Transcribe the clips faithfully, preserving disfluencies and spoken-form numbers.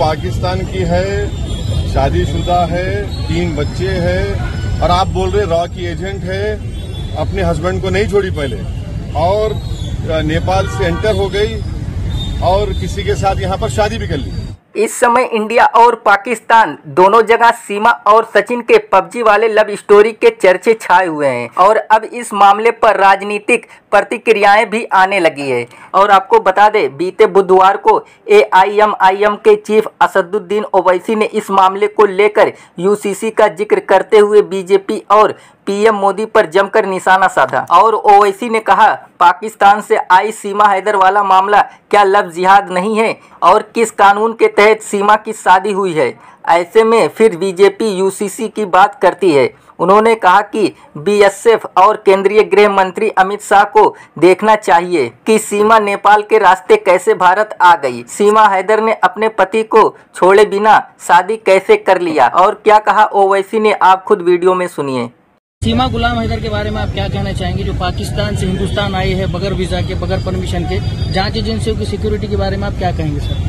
पाकिस्तान की है, शादीशुदा है, तीन बच्चे हैं, और आप बोल रहे रॉ की एजेंट है, अपने हस्बैंड को नहीं छोड़ी पहले और नेपाल से एंटर हो गई और किसी के साथ यहाँ पर शादी भी कर ली। इस समय इंडिया और पाकिस्तान दोनों जगह सीमा और सचिन के पबजी वाले लव स्टोरी के चर्चे छाए हुए हैं और अब इस मामले पर राजनीतिक प्रतिक्रियाएं भी आने लगी है। और आपको बता दें, बीते बुधवार को A I M I M के चीफ असदुद्दीन ओवैसी ने इस मामले को लेकर यू सी सी का जिक्र करते हुए बीजेपी और पी एम मोदी पर जमकर निशाना साधा और ओवैसी ने कहा, पाकिस्तान से आई सीमा हैदर वाला मामला क्या लव जिहाद नहीं है और किस कानून के तहत सीमा की शादी हुई है। ऐसे में फिर बीजेपी यू सी सी की बात करती है। उन्होंने कहा कि बी एस एफ और केंद्रीय गृह मंत्री अमित शाह को देखना चाहिए कि सीमा नेपाल के रास्ते कैसे भारत आ गई, सीमा हैदर ने अपने पति को छोड़े बिना शादी कैसे कर लिया। और क्या कहा ओवैसी ने, आप खुद वीडियो में सुनिए। सीमा गुलाम हैदर के बारे में आप क्या कहना चाहेंगे, जो पाकिस्तान से हिंदुस्तान आई है बगैर वीजा के, बगैर परमिशन के? जांच एजेंसियों की सिक्योरिटी के बारे में आप क्या कहेंगे सर?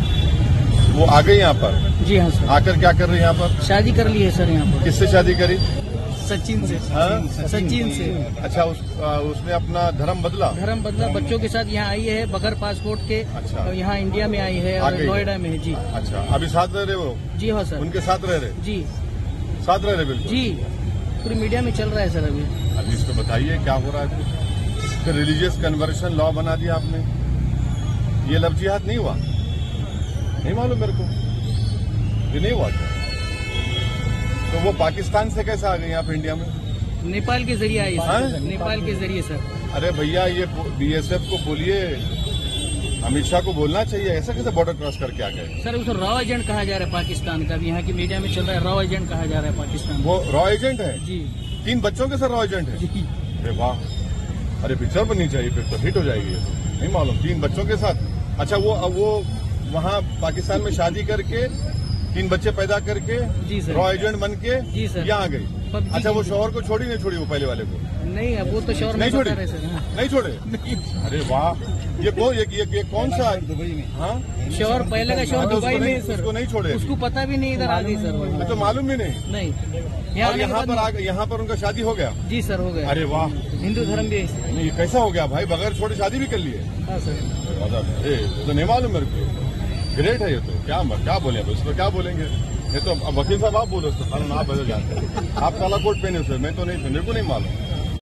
वो आ गए यहाँ पर? जी हाँ सर। आकर क्या कर रहे हैं यहाँ पर? शादी कर ली है सर यहाँ पर। किससे शादी करी? सचिन से। हाँ? सचिन से। अच्छा, उस, आ, उसने अपना धर्म बदला? धर्म बदला, बच्चों के साथ यहाँ आई है बगैर पासपोर्ट के। अच्छा, तो यहाँ इंडिया में आई है और नोएडा में है। जी। अच्छा, अभी साथ रह रहे हो? जी हाँ सर। उनके साथ रह रहे? जी, साथ रह रहे। बिल्कुल जी, पूरी मीडिया में चल रहा है सर। अभी अभी इसको बताइए क्या हो रहा है? तो रिलीजियस कन्वर्शन लॉ बना दिया आपने, ये लव जिहाद नहीं हुआ? नहीं मालूम मेरे को, ये नहीं हुआ क्या? तो वो पाकिस्तान से कैसे आ गए यहाँ पे इंडिया में? नेपाल के जरिए आई सर, नेपाल के जरिए सर। अरे भैया, ये बी एस एफ को बोलिए, अमित शाह को बोलना चाहिए, ऐसा कैसे बॉर्डर क्रॉस करके आ गए सर? उसे रॉ एजेंट कहा जा रहा है पाकिस्तान का, भी यहाँ की मीडिया में चल रहा है, रॉ एजेंट कहा जा रहा है पाकिस्तान। वो रॉ एजेंट है जी, तीन बच्चों के सर रॉ एजेंट है। अरे वाह, अरे पिक्चर बननी चाहिए, फिर तो हिट हो जाएगी। नहीं मालूम, तीन बच्चों के साथ। अच्छा, वो वो वहाँ पाकिस्तान में शादी करके तीन बच्चे पैदा करके रॉ एजेंट बन के यहाँ आ गई। अच्छा, वो शोहर को छोड़ी नहीं छोड़ी? वो पहले वाले को नहीं, अब वो तो शोहर नहीं छोड़ी, नहीं छोड़े। अरे वाह, ये को ये, ये, ये कौन सा दुबई में? हाँ, शोहर पहले का शोहर दुबई में सर, उसको नहीं छोड़े, उसको पता भी नहीं इधर आ गई सर, तो मालूम भी नहीं। नहीं, यहाँ पर यहाँ पर उनका शादी हो गया? जी सर, हो गया। अरे वाह, हिंदू धर्म भी ये कैसा हो गया भाई, बगैर छोड़े शादी भी कर ली है सर? तो नहीं मालूम मेरे को। ग्रेट है ये तो, क्या क्या बोले अब इस पर, क्या बोलेंगे? ये तो वकील साहब आप बोलो, कानून आप बदल जाते हैं, आप काला कोट पहने हुए। मैं तो नहीं, मेरे को नहीं मालूम।